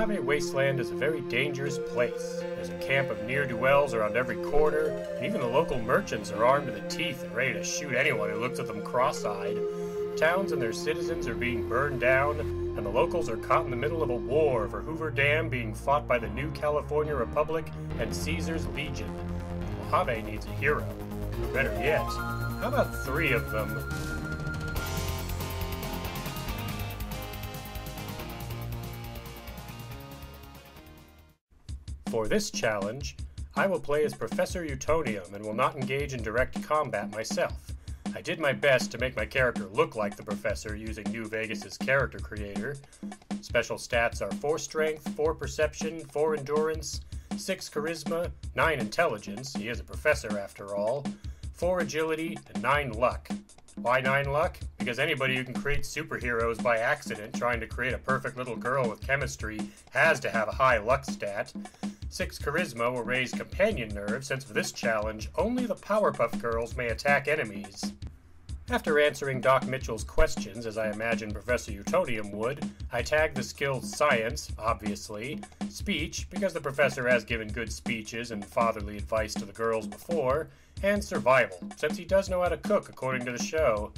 Climate Wasteland is a very dangerous place. There's a camp of ne'er-do-wells around every corner, and even the local merchants are armed to the teeth and ready to shoot anyone who looks at them cross-eyed. Towns and their citizens are being burned down, and the locals are caught in the middle of a war over Hoover Dam being fought by the New California Republic and Caesar's Legion. Mojave needs a hero. Better yet, how about three of them? For this challenge, I will play as Professor Utonium and will not engage in direct combat myself. I did my best to make my character look like the Professor using New Vegas' character creator. Special stats are 4 strength, 4 perception, 4 endurance, 6 charisma, 9 intelligence, he is a professor after all, 4 agility, and 9 luck. Why 9 luck? Because anybody who can create superheroes by accident trying to create a perfect little girl with chemistry has to have a high luck stat. 6 charisma will raise companion nerve, since for this challenge, only the Powerpuff Girls may attack enemies. After answering Doc Mitchell's questions, as I imagine Professor Utonium would, I tagged the skills science, obviously, speech, because the professor has given good speeches and fatherly advice to the girls before, and survival, since he does know how to cook according to the show.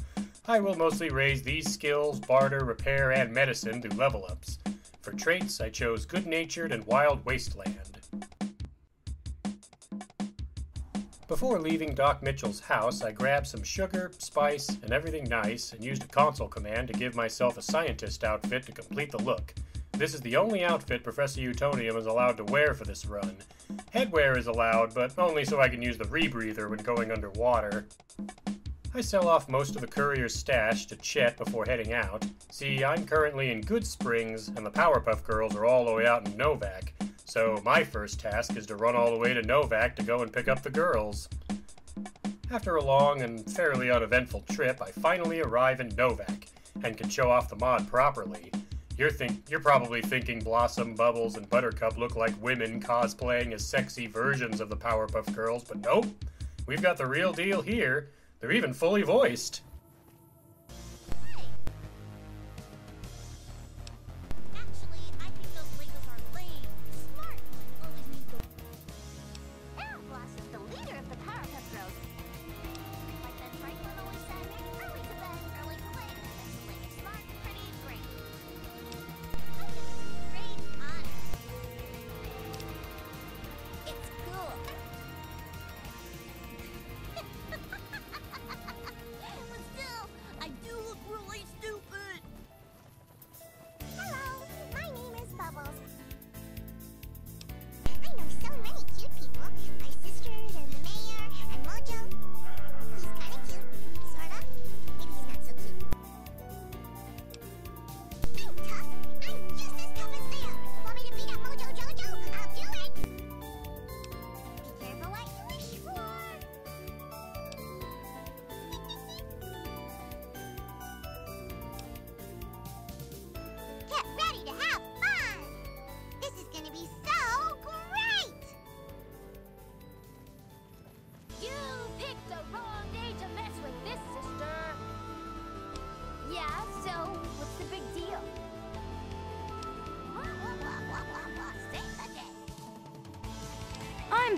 I will mostly raise these skills, barter, repair, and medicine through level ups. For traits, I chose Good-Natured and Wild Wasteland. Before leaving Doc Mitchell's house, I grabbed some sugar, spice, and everything nice, and used a console command to give myself a scientist outfit to complete the look. This is the only outfit Professor Utonium is allowed to wear for this run. Headwear is allowed, but only so I can use the rebreather when going underwater. I sell off most of the courier's stash to Chet before heading out. See, I'm currently in Good Springs, and the Powerpuff Girls are all the way out in Novac, so my first task is to run all the way to Novac to go and pick up the girls. After a long and fairly uneventful trip, I finally arrive in Novac, and can show off the mod properly. You're probably thinking Blossom, Bubbles, and Buttercup look like women cosplaying as sexy versions of the Powerpuff Girls, but nope, we've got the real deal here. They're even fully voiced. Actually, I think those Legos are lame. Smart women always need to. Owl Blossom's the leader of the Powerpuff Girls. Like Ben Franklin always said, early to bed, early to wake, and make you smart, pretty, great. Look at this great honor. It's cool.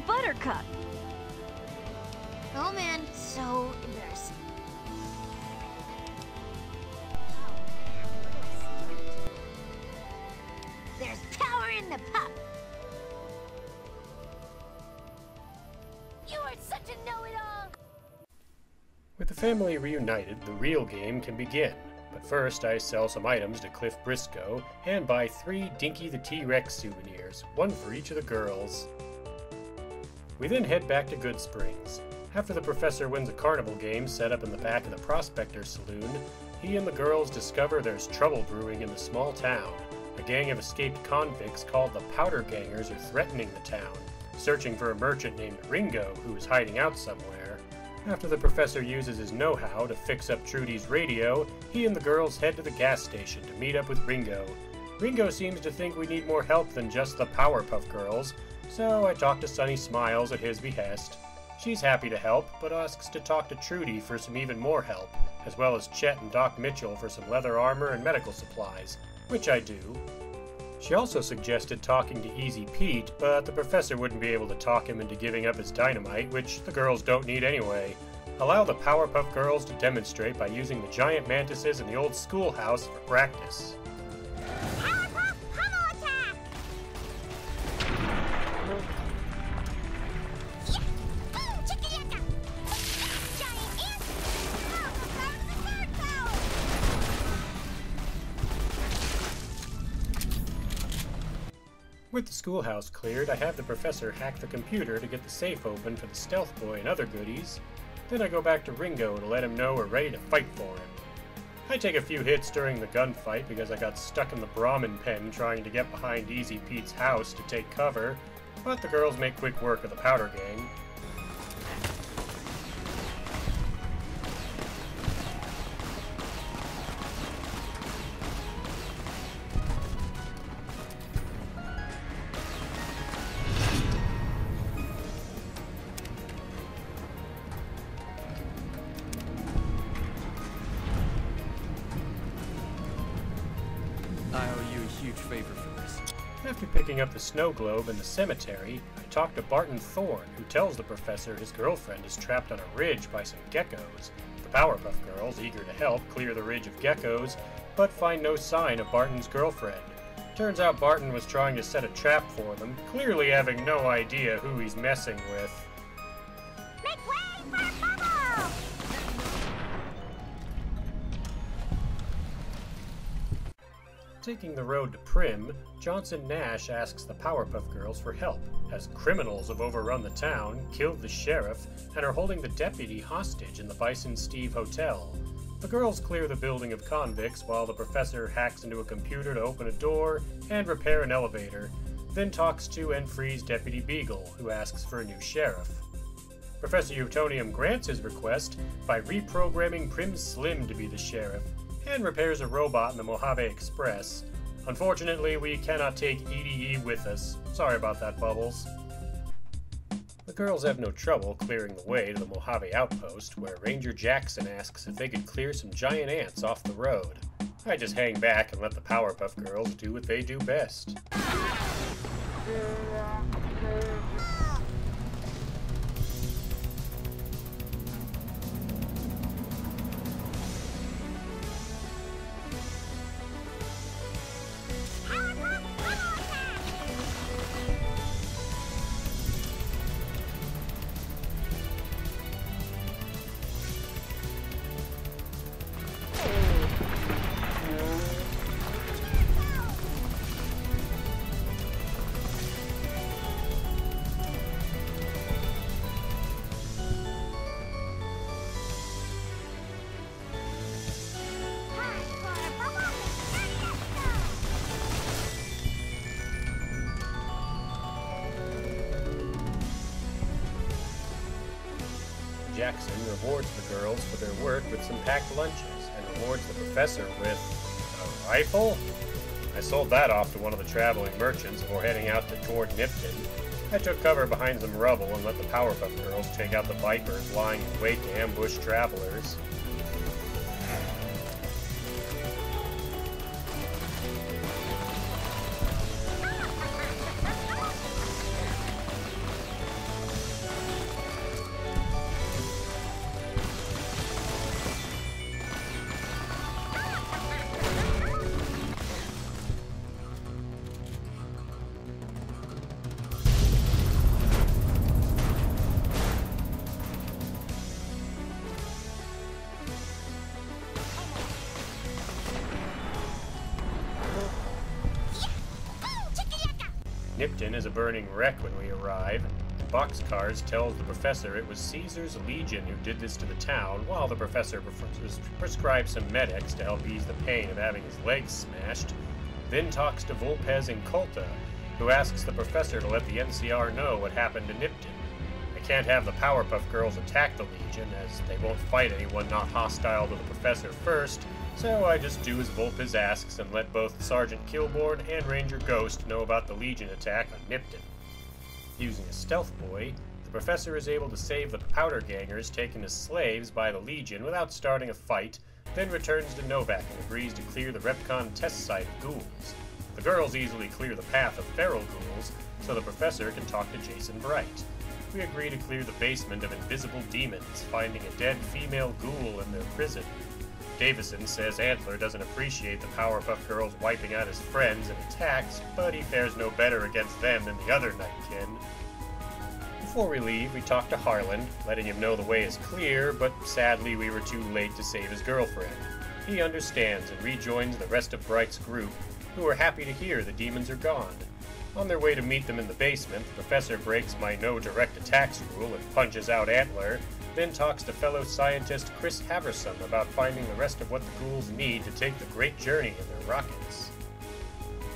Buttercup. Oh man, so embarrassing. There's power in the pup. You are such a know-it-all. With the family reunited, the real game can begin. But first, I sell some items to Cliff Briscoe and buy 3 Dinky the T-Rex souvenirs, one for each of the girls. We then head back to Good Springs. After the professor wins a carnival game set up in the back of the Prospector Saloon, he and the girls discover there's trouble brewing in the small town. A gang of escaped convicts called the Powder Gangers are threatening the town, searching for a merchant named Ringo who is hiding out somewhere. After the professor uses his know-how to fix up Trudy's radio, he and the girls head to the gas station to meet up with Ringo. Ringo seems to think we need more help than just the Powerpuff Girls, so I talk to Sunny Smiles at his behest. She's happy to help, but asks to talk to Trudy for some even more help, as well as Chet and Doc Mitchell for some leather armor and medical supplies, which I do. She also suggested talking to Easy Pete, but the professor wouldn't be able to talk him into giving up his dynamite, which the girls don't need anyway. Allow the Powerpuff Girls to demonstrate by using the giant mantises in the old schoolhouse for practice. Powerpuff Pummel Attack! With the schoolhouse cleared, I have the professor hack the computer to get the safe open for the stealth boy and other goodies. Then I go back to Ringo to let him know we're ready to fight for him. I take a few hits during the gunfight because I got stuck in the Brahmin pen trying to get behind Easy Pete's house to take cover, but the girls make quick work of the Powder Gang. After picking up the snow globe in the cemetery, I talk to Barton Thorne, who tells the professor his girlfriend is trapped on a ridge by some geckos. The Powerpuff Girls, eager to help, clear the ridge of geckos, but find no sign of Barton's girlfriend. Turns out Barton was trying to set a trap for them, clearly having no idea who he's messing with. Make way for Bubbles! Taking the road to Primm, Johnson Nash asks the Powerpuff Girls for help, as criminals have overrun the town, killed the sheriff, and are holding the deputy hostage in the Bison Steve Hotel. The girls clear the building of convicts while the professor hacks into a computer to open a door and repair an elevator, then talks to and frees Deputy Beagle, who asks for a new sheriff. Professor Utonium grants his request by reprogramming Primm Slim to be the sheriff, and repairs a robot in the Mojave Express. Unfortunately, we cannot take EDE with us. Sorry about that, Bubbles. The girls have no trouble clearing the way to the Mojave Outpost, where Ranger Jackson asks if they could clear some giant ants off the road. I just hang back and let the Powerpuff Girls do what they do best. Jackson rewards the girls for their work with some packed lunches, and rewards the professor with a rifle? I sold that off to one of the traveling merchants before heading out toward Nipton. I took cover behind some rubble and let the Powerpuff Girls take out the vipers lying in wait to ambush travelers. Nipton is a burning wreck when we arrive. Boxcars tells the professor it was Caesar's Legion who did this to the town, while the professor prescribes some medics to help ease the pain of having his legs smashed, then talks to Vulpes Inculta, who asks the professor to let the NCR know what happened to Nipton. I can't have the Powerpuff Girls attack the Legion, as they won't fight anyone not hostile to the professor first, so I just do as Vulpes asks and let both Sergeant Kilborn and Ranger Ghost know about the Legion attack on Nipton. Using a stealth boy, the professor is able to save the Powder Gangers taken as slaves by the Legion without starting a fight, then returns to Novac and agrees to clear the Repcon test site of ghouls. The girls easily clear the path of feral ghouls, so the professor can talk to Jason Bright. We agree to clear the basement of invisible demons, finding a dead female ghoul in their prison. Davison says Antler doesn't appreciate the Powerpuff Girls wiping out his friends and attacks, but he fares no better against them than the other Nightkin. Before we leave, we talk to Harlan, letting him know the way is clear, but sadly we were too late to save his girlfriend. He understands and rejoins the rest of Bright's group, who are happy to hear the demons are gone. On their way to meet them in the basement, the professor breaks my no direct attacks rule and punches out Antler, then talks to fellow scientist Chris Haverson about finding the rest of what the ghouls need to take the great journey in their rockets.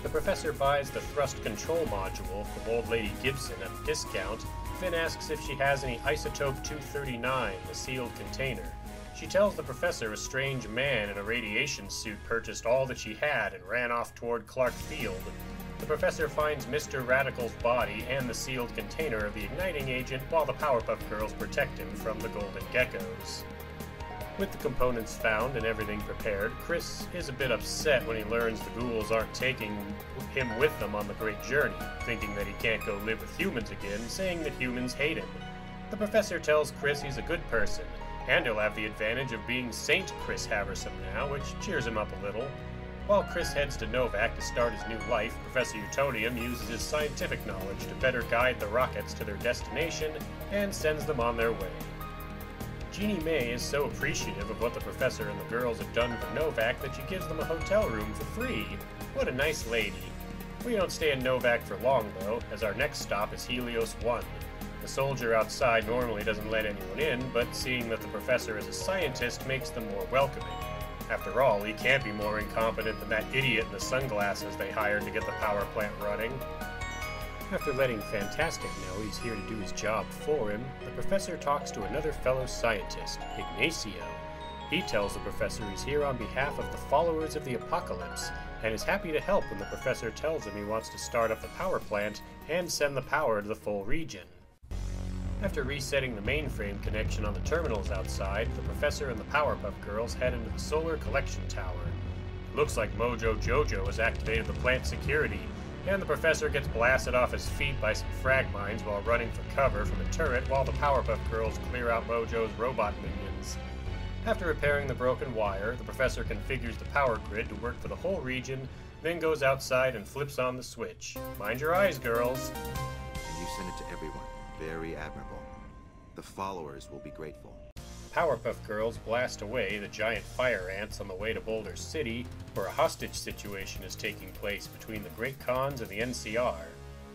The professor buys the thrust control module from old lady Gibson at a discount, then asks if she has any isotope 239 in the sealed container. She tells the professor a strange man in a radiation suit purchased all that she had and ran off toward Clark Field. The professor finds Mr. Radical's body and the sealed container of the igniting agent while the Powerpuff Girls protect him from the Golden Geckos. With the components found and everything prepared, Chris is a bit upset when he learns the ghouls aren't taking him with them on the great journey, thinking that he can't go live with humans again, saying that humans hate him. The professor tells Chris he's a good person, and he'll have the advantage of being Saint Chris Haverson now, which cheers him up a little. While Chris heads to Novac to start his new life, Professor Utonium uses his scientific knowledge to better guide the rockets to their destination and sends them on their way. Jeannie Mae is so appreciative of what the professor and the girls have done for Novac that she gives them a hotel room for free. What a nice lady. We don't stay in Novac for long, though, as our next stop is Helios 1. The soldier outside normally doesn't let anyone in, but seeing that the professor is a scientist makes them more welcoming. After all, he can't be more incompetent than that idiot in the sunglasses they hired to get the power plant running. After letting Fantastic know he's here to do his job for him, the professor talks to another fellow scientist, Ignacio. He tells the professor he's here on behalf of the followers of the apocalypse, and is happy to help when the professor tells him he wants to start up the power plant and send the power to the full region. After resetting the mainframe connection on the terminals outside, the professor and the Powerpuff Girls head into the solar collection tower. Looks like Mojo Jojo has activated the plant security, and the professor gets blasted off his feet by some frag mines while running for cover from a turret while the Powerpuff Girls clear out Mojo's robot minions. After repairing the broken wire, the professor configures the power grid to work for the whole region, then goes outside and flips on the switch. Mind your eyes, girls! And you send it to everyone. Very admirable. The followers will be grateful. Powerpuff Girls blast away the giant fire ants on the way to Boulder City, where a hostage situation is taking place between the Great Khans and the NCR.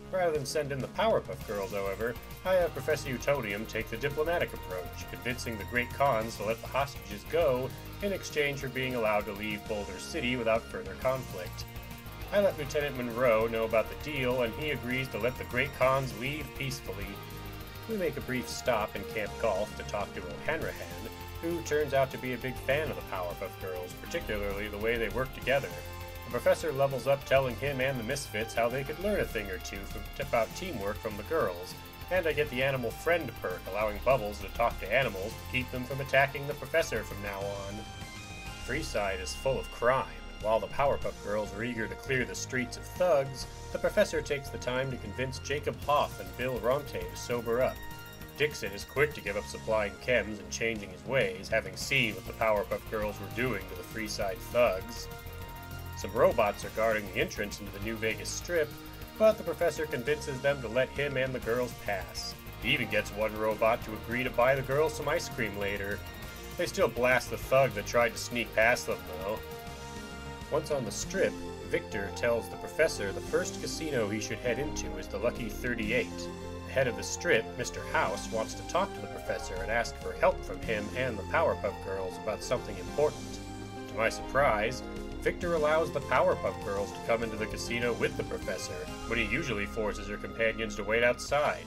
Rather than send in the Powerpuff Girls, however, I have Professor Utonium take the diplomatic approach, convincing the Great Khans to let the hostages go in exchange for being allowed to leave Boulder City without further conflict. I let Lieutenant Monroe know about the deal, and he agrees to let the Great Khans leave peacefully. We make a brief stop in Camp Golf to talk to O'Hanrahan, who turns out to be a big fan of the Powerpuff Girls, particularly the way they work together. The professor levels up telling him and the Misfits how they could learn a thing or two about teamwork from the girls, and I get the Animal Friend perk, allowing Bubbles to talk to animals to keep them from attacking the professor from now on. Freeside is full of crime. While the Powerpuff Girls are eager to clear the streets of thugs, the professor takes the time to convince Jacob Hoff and Bill Ronte to sober up. Dixon is quick to give up supplying chems and changing his ways, having seen what the Powerpuff Girls were doing to the Freeside thugs. Some robots are guarding the entrance into the New Vegas Strip, but the professor convinces them to let him and the girls pass. He even gets one robot to agree to buy the girls some ice cream later. They still blast the thug that tried to sneak past them, though. Once on the Strip, Victor tells the professor the first casino he should head into is the Lucky 38. The head of the Strip, Mr. House, wants to talk to the professor and ask for help from him and the Powerpuff Girls about something important. To my surprise, Victor allows the Powerpuff Girls to come into the casino with the professor, when he usually forces her companions to wait outside.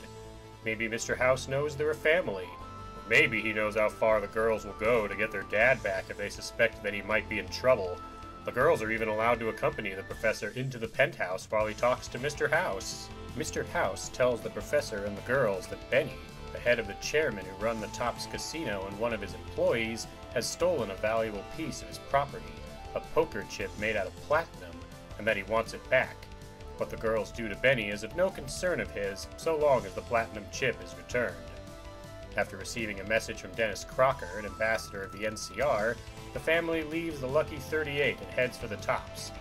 Maybe Mr. House knows they're a family. Or maybe he knows how far the girls will go to get their dad back if they suspect that he might be in trouble. The girls are even allowed to accompany the professor into the penthouse while he talks to Mr. House. Mr. House tells the professor and the girls that Benny, the head of the chairman who run the Topps Casino and one of his employees, has stolen a valuable piece of his property, a poker chip made out of platinum, and that he wants it back. What the girls do to Benny is of no concern of his, so long as the platinum chip is returned. After receiving a message from Dennis Crocker, an ambassador of the NCR, the family leaves the Lucky 38 and heads for the Tops.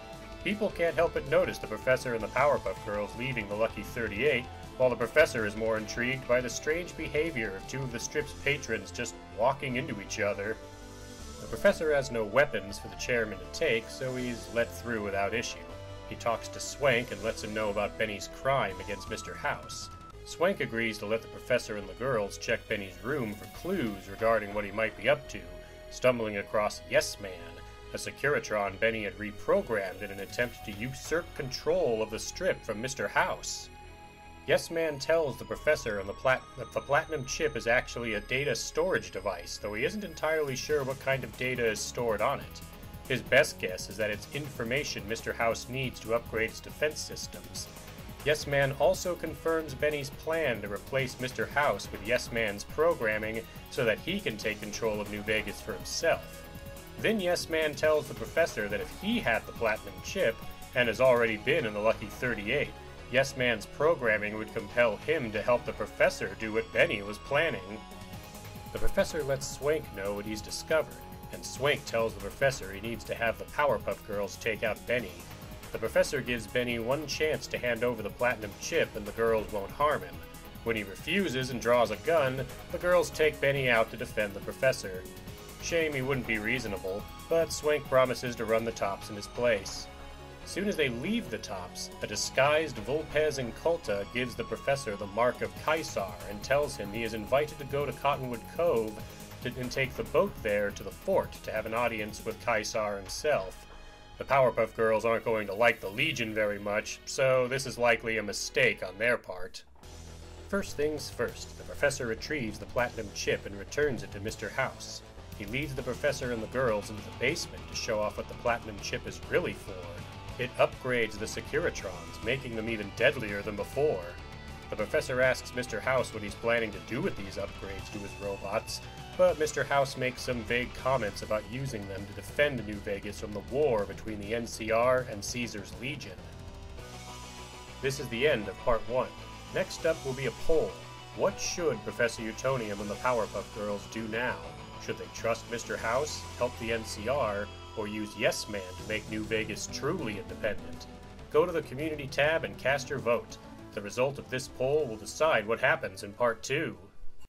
People can't help but notice the Professor and the Powerpuff Girls leaving the Lucky 38, while the Professor is more intrigued by the strange behavior of two of the strip's patrons just walking into each other. The Professor has no weapons for the chairman to take, so he's let through without issue. He talks to Swank and lets him know about Benny's crime against Mr. House. Swank agrees to let the Professor and the girls check Benny's room for clues regarding what he might be up to, stumbling across Yes Man, a Securitron Benny had reprogrammed in an attempt to usurp control of the strip from Mr. House. Yes Man tells the Professor and that the platinum chip is actually a data storage device, though he isn't entirely sure what kind of data is stored on it. His best guess is that it's information Mr. House needs to upgrade his defense systems. Yes Man also confirms Benny's plan to replace Mr. House with Yes Man's programming so that he can take control of New Vegas for himself. Then Yes Man tells the Professor that if he had the platinum chip, and has already been in the Lucky 38, Yes Man's programming would compel him to help the Professor do what Benny was planning. The Professor lets Swank know what he's discovered, and Swank tells the Professor he needs to have the Powerpuff Girls take out Benny. The Professor gives Benny one chance to hand over the platinum chip and the girls won't harm him. When he refuses and draws a gun, the girls take Benny out to defend the Professor. Shame he wouldn't be reasonable, but Swank promises to run the Tops in his place. Soon as they leave the Tops, a disguised Vulpes Inculta gives the Professor the mark of Caesar and tells him he is invited to go to Cottonwood Cove and take the boat there to the fort to have an audience with Caesar himself. The Powerpuff Girls aren't going to like the Legion very much, so this is likely a mistake on their part. First things first, the Professor retrieves the platinum chip and returns it to Mr. House. He leads the Professor and the girls into the basement to show off what the platinum chip is really for. It upgrades the Securitrons, making them even deadlier than before. The Professor asks Mr. House what he's planning to do with these upgrades to his robots, but Mr. House makes some vague comments about using them to defend New Vegas from the war between the NCR and Caesar's Legion. This is the end of Part 1. Next up will be a poll. What should Professor Utonium and the Powerpuff Girls do now? Should they trust Mr. House, help the NCR, or use Yes Man to make New Vegas truly independent? Go to the Community tab and cast your vote. The result of this poll will decide what happens in Part 2.